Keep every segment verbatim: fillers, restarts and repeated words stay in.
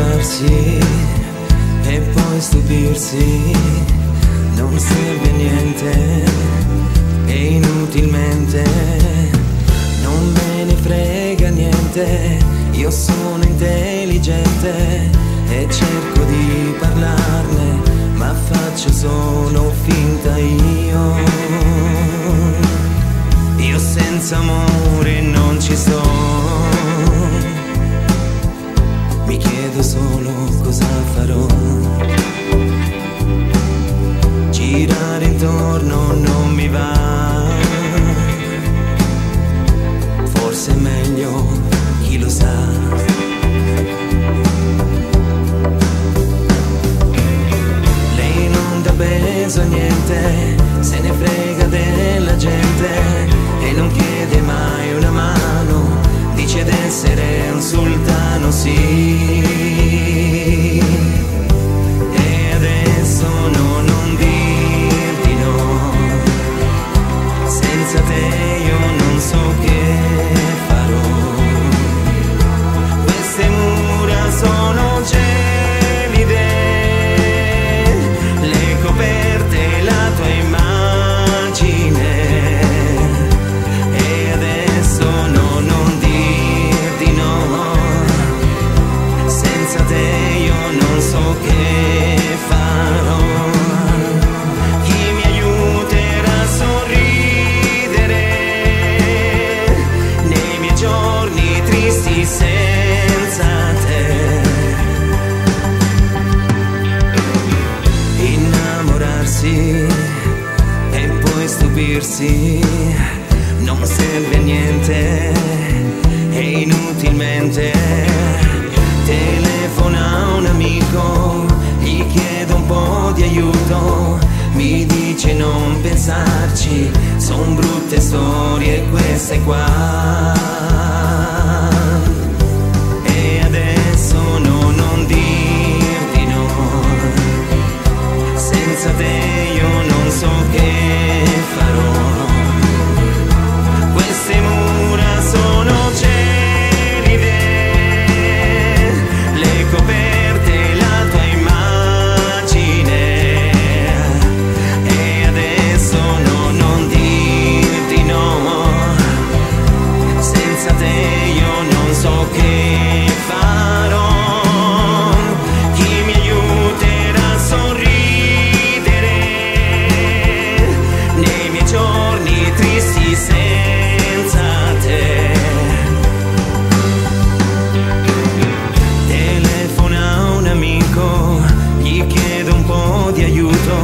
diversi e poi stupirsi, non serve niente e inutilmente, non me ne frega niente, io sono intelligente e cerco di parlarne, ma faccio solo finta io, io senza amore non ci sono. Mi chiedo solo cosa farò, girare intorno non mi va, forse è meglio, chi lo sa. Lei non dà peso a niente, se ne frega della gente e non chiede mai una mano, dice d'essere un sultano, sì. E adesso no, non dirti no, senza te io non so che farò. Queste mura sono gelide, le coperte la tua immagine. E adesso no, non senza te io non so che farò. Chi mi aiuterà a sorridere nei miei giorni tristi senza te? Innamorarsi e poi stupirsi, non serve a niente e inutilmente. Telefona a un amico, gli chiedo un po' di aiuto, mi dice non pensarci, son brutte storie queste qua. E adesso no, non dirti no, senza te io non so che farò. Queste mura sono certe, coperte la tua immagine. E adesso no, non dirti no, senza te io non so che farò. Chi mi aiuterà a sorridere nei miei giorni tristi senza te? Gli chiedo un po' di aiuto,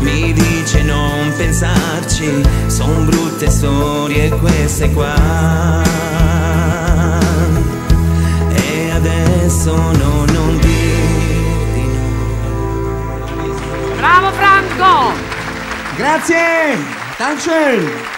mi dice non pensarci, son brutte storie queste qua. E adesso no, non dirti no. Bravo Franco! Grazie! Dankeschön!